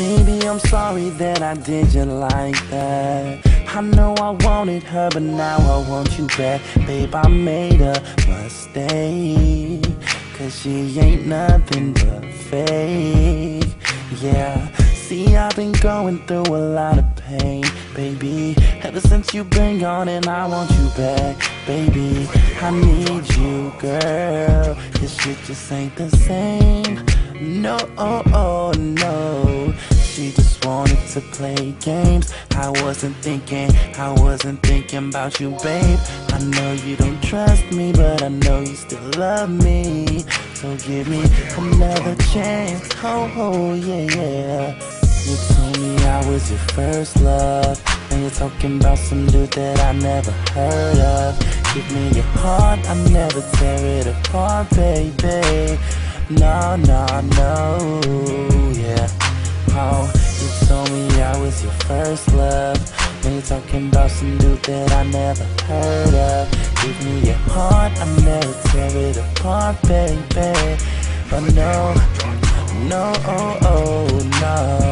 Baby, I'm sorry that I did you like that. I know I wanted her, but now I want you back. Babe, I made a mistake, cause she ain't nothing but fake. Yeah, see, I've been going through a lot of pain, baby. Ever since you've been gone, and I want you back, baby. I need you, girl. This shit just ain't the same. No, oh, no. She just wanted to play games. I wasn't thinking about you, babe. I know you don't trust me, but I know you still love me. So give me another chance. Oh, yeah, yeah. You told me I was your first love. Now you're talking about some dude that I never heard of. Give me your heart, I never tear it apart, baby. No, no, no, yeah. Oh, you told me I was your first love. Now you're talking about some dude that I never heard of. Give me your heart, I never tear it apart, baby. But no, no, oh, oh, no.